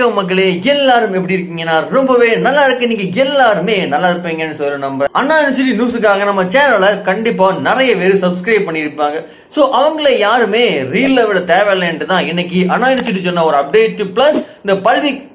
வணக்கம் மக்களே, எல்லாரும் எப்படி இருக்கீங்கன்னா ரொம்பவே நல்லா இருக்கு. நீங்க எல்லாருமே நல்லா இருப்பீங்கன்னு சொல்ற நம்பர். அண்ணா யூனிவர்சிட்டி நியூஸுக்காக நம்ம சேனலை கண்டிப்பா நிறைய பேர் சப்ஸ்கிரைப் பண்ணியிருப்பாங்க. ஸோ அவங்கள யாருமே ரீல்ல விட தேவையில்லைன்ட்டு தான் இன்னைக்கு அண்ணா யூனிவர்சிட்டி சொன்ன ஒரு அப்டேட் பிளஸ் இந்த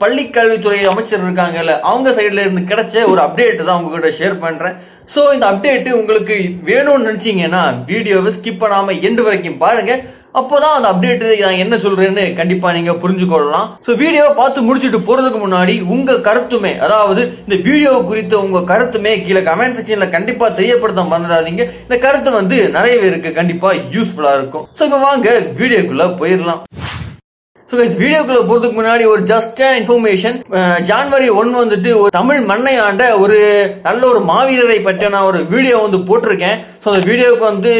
பள்ளிக்கல்வித்துறை அமைச்சர் இருக்காங்கல்ல, அவங்க சைட்ல இருந்து கிடைச்ச ஒரு அப்டேட் தான் உங்ககிட்ட ஷேர் பண்றேன். ஸோ இந்த அப்டேட் உங்களுக்கு வேணும்னு நினைச்சீங்கன்னா வீடியோவை ஸ்கிப் பண்ணாம எண்டு வரைக்கும் பாருங்க. அப்போதான் அந்த அப்டேட் நான் என்ன சொல்றேன்னு கண்டிப்பா நீங்க புரிஞ்சுக்கொள்ளலாம். ஸோ வீடியோவை பார்த்து முடிச்சுட்டு போறதுக்கு முன்னாடி உங்க கருத்துமே, அதாவது இந்த வீடியோ குறித்த உங்க கருத்துமே கீழே கமெண்ட் செக்ஷன்ல கண்டிப்பா தெரியப்படுத்த மறந்துடாதீங்க. இந்த கருத்து வந்து நிறைய பேருக்கு கண்டிப்பா யூஸ்ஃபுல்லா இருக்கும். ஸோ இப்போ வாங்க வீடியோக்குள்ள போயிடலாம். ஸோ வீடியோக்குள்ள போறதுக்கு முன்னாடி ஒரு ஜஸ்ட் இன்ஃபர்மேஷன். ஜான்வரி 1 வந்துட்டு ஒரு தமிழ் மண்ணை ஆண்ட ஒரு நல்ல ஒரு மாவீரரை பற்றி நான் ஒரு வீடியோ வந்து போட்டிருக்கேன். ஸோ அந்த வீடியோவுக்கு வந்து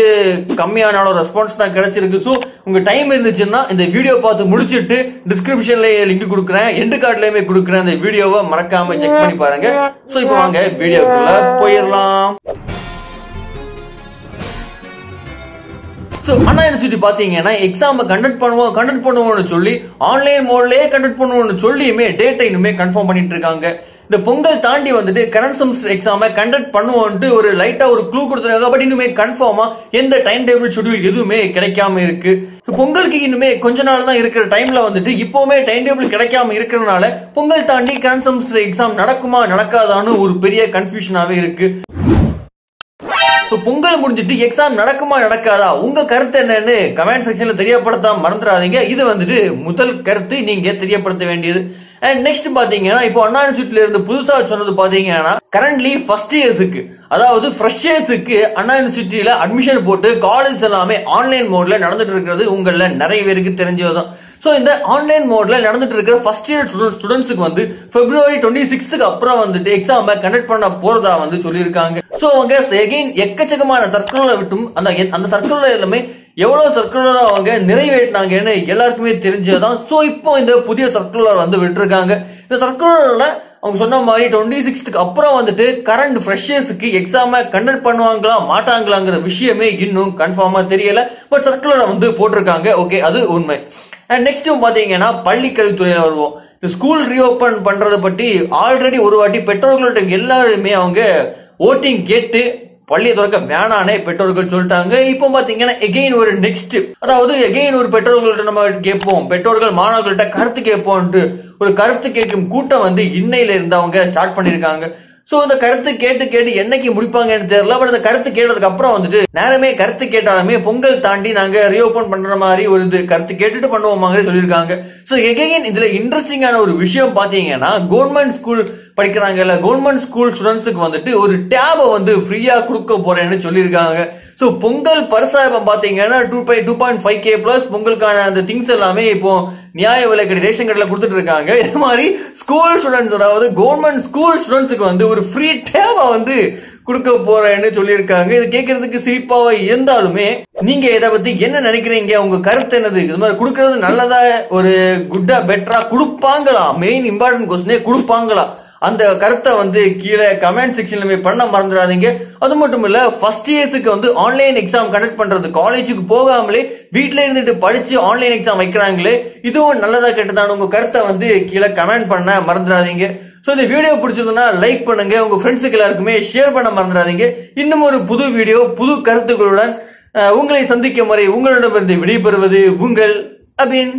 கம்மியான ரெஸ்பான்ஸ் தான் கிடைச்சிருக்கு. ஸோ உங்கள் டைம் இருந்துச்சுன்னா இந்த வீடியோ பார்த்து முடிச்சுட்டு டிஸ்கிரிப்ஷன்லேயே லிங்க் கொடுக்குறேன், எண்டு கார்ட்லேயுமே கொடுக்குறேன். அந்த வீடியோவை மறக்காம செக் பண்ணி பாருங்க. ஸோ இப்போ வாங்க வீடியோக்குள்ள போயிடலாம். ஸோ அண்ணா யூனிவர்சிட்டி பார்த்தீங்கன்னா எக்ஸாமை கண்டக்ட் பண்ணுவோம்னு சொல்லி ஆன்லைன் மோட்லேயே கண்டக்ட் பண்ணுவோம்னு சொல்லியுமே டேட்டை இன்னுமே கன்ஃபார்ம் பண்ணிட்டு இருக்காங்க. இந்த பொங்கல் தாண்டி வந்துட்டு கரண்ட் செமஸ்டர் எக்ஸாமை கண்டக்ட் பண்ணுவோம்ட்டு ஒரு லைட்டா ஒரு க்ளூ கொடுத்துருக்காங்க. பட் இன்னுமே கன்ஃபார்மா எந்த டைம் டேபிள் ஷெட்யூல் எதுவுமே கிடைக்காம இருக்கு. பொங்கலுக்கு இன்னுமே கொஞ்ச நாள் தான் இருக்கிற டைம்ல வந்துட்டு இப்பவுமே டைம் டேபிள் கிடைக்காம இருக்கிறதுனால பொங்கல் தாண்டி கரண்ட் செமஸ்டர் எக்ஸாம் நடக்குமா நடக்காதான்னு ஒரு பெரிய கன்ஃபியூஷனாவே இருக்கு. பொங்கல் முடிஞ்சிட்டு எக்ஸாம் நடக்குமா நடக்காதா உங்க கருத்து என்னன்னு கமெண்ட் செக்ஷன்ல தெரியப்படுத்த மறந்துடாதீங்க. இது வந்துட்டு முதல் கருத்து நீங்க தெரியப்படுத்த வேண்டியது. அண்ட் நெக்ஸ்ட் பாத்தீங்கன்னா இப்போ அண்ணா யூனிவர்சிட்டில இருந்து புதுசா சொன்னது பாத்தீங்கன்னா கரண்ட்லி ஃபர்ஸ்ட் இயர்ஸுக்கு, அதாவது ஃப்ரெஷர்ஸுக்கு அண்ணா யூனிவர்சிட்டியில அட்மிஷன் போட்டு காலேஜ் எல்லாமே ஆன்லைன் மோட்ல நடந்துட்டு இருக்கிறது உங்கள நிறைய பேருக்கு தெரிஞ்சதுதான். ஸோ இந்த ஆன்லைன் மோட்ல நடந்துட்டு இருக்கிற ஃபர்ஸ்ட் இயர் ஸ்டூடெண்ட்ஸுக்கு வந்து ஃபெப்ரவரி 26க்கு அப்புறம் வந்துட்டு எக்ஸாமை கண்டக்ட் பண்ண போறதா வந்து சொல்லியிருக்காங்க. ஸோ அவங்க எகைன் எக்கச்சக்கமான சர்க்குலரை விட்டும் அந்த சர்க்குலர் எல்லாமே எவ்வளவு சர்க்குலர் அவங்க நிறைவேற்றினாங்கன்னு எல்லாருக்குமே தெரிஞ்சதுதான். ஸோ இப்போ இந்த புதிய சர்க்குலர் வந்து விட்டுருக்காங்க. இந்த சர்க்குலர்ல அவங்க சொன்ன மாதிரி 26க்கு அப்புறம் வந்துட்டு கரண்ட் ஃப்ரெஷர்ஸுக்கு எக்ஸாமை கண்டக்ட் பண்ணுவாங்களா மாட்டாங்களாங்கிற விஷயமே இன்னும் கன்ஃபார்மா தெரியல. பட் சர்க்குலரை வந்து போட்டிருக்காங்க, ஓகே அது உண்மை. அண்ட் நெக்ஸ்ட் பாத்தீங்கன்னா பள்ளிக்கல்வித்துறையில வருவோம். இந்த ஸ்கூல் ரீஓபன் பண்றதை பற்றி ஆல்ரெடி ஒரு வாட்டி பெற்றோர்கள்ட்ட எல்லாருமே அவங்க ஓட்டிங் கேட்டு பள்ளியை திறக்க வேணானே பெற்றோர்கள் சொல்லிட்டாங்க. இப்போ பாத்தீங்கன்னா எகைன் ஒரு நெக்ஸ்ட், அதாவது எகைன் ஒரு பெற்றோர்கள்ட்ட நம்ம கேட்போம், பெற்றோர்கள் மாணவர்கள்ட்ட கருத்து கேட்போம்ட்டு ஒரு கருத்து கேட்கும் கூட்டம் வந்து இன்னையில இருந்து அவங்க ஸ்டார்ட் பண்ணிருக்காங்க. சோ இந்த கருத்து கேட்டு என்னைக்கு முடிப்பாங்கன்னு தெரியல. பட் இந்த கருத்து கேட்டதுக்கு அப்புறம் வந்துட்டு நேரமே கருத்து கேட்டாலுமே பொங்கல் தாண்டி நாங்க ரீஓபன் பண்ற மாதிரி ஒரு இது கருத்து கேட்டுட்டு பண்ணுவோமாங்கன்னு சொல்லியிருக்காங்க. சோ எகைன் இதுல இன்ட்ரெஸ்டிங்கான ஒரு விஷயம் பாத்தீங்கன்னா கவர்மெண்ட் ஸ்கூல் படிக்கிறாங்கல்ல, கவர்மெண்ட் ஸ்கூல் ஸ்டூடெண்ட்ஸுக்கு வந்துட்டு ஒரு டேபை வந்து ஃப்ரீயா கொடுக்க போறேன்னு சொல்லியிருக்காங்க. ஸோ பொங்கல் பரிசா இப்போ பார்த்தீங்கன்னா 2.5K பிளஸ் பொங்கலுக்கான அந்த திங்ஸ் எல்லாமே இப்போ நியாய விலை கடை ரேஷன் கடையில் கொடுத்துட்டு இருக்காங்க. இது மாதிரி ஸ்கூல் ஸ்டூடெண்ட்ஸ், அதாவது கவர்மெண்ட் ஸ்கூல் ஸ்டூடெண்ட்ஸுக்கு வந்து ஒரு ஃப்ரீ டேவை வந்து கொடுக்க போறேன்னு சொல்லியிருக்காங்க. இது கேட்கறதுக்கு சிரிப்பாக இருந்தாலுமே நீங்க இதை பத்தி என்ன நினைக்கிறீங்க, உங்க கருத்து என்னது? இது மாதிரி கொடுக்கறது நல்லதா, ஒரு குட்டா, பெட்டரா கொடுப்பாங்களா? மெயின் இம்பார்ட்டன்ட் கொஸ்டினே கொடுப்பாங்களா? அந்த கருத்தை வந்து கீழே கமெண்ட் செக்ஷன்ல பண்ண மறந்துடாதீங்க. அது மட்டும் இல்ல, ஃபர்ஸ்ட் இயர்ஸுக்கு வந்து ஆன்லைன் எக்ஸாம் கண்டக்ட் பண்றது, காலேஜுக்கு போகாமலே வீட்டுல இருந்துட்டு படிச்சு ஆன்லைன் எக்ஸாம் வைக்கிறாங்களே, இதுவும் நல்லதா கேட்டதான உங்க கருத்தை வந்து கீழே கமெண்ட் பண்ண மறந்துடாதீங்க. ஸோ இந்த வீடியோ பிடிச்சதுன்னா லைக் பண்ணுங்க, உங்க ஃப்ரெண்ட்ஸுக்கு எல்லாருக்குமே ஷேர் பண்ண மறந்துடாதீங்க. இன்னும் ஒரு புது வீடியோ புது கருத்துக்களுடன் உங்களை சந்திக்கும் வரை உங்களிடமிருந்து விடைபெறுவது உங்கள் அபின்.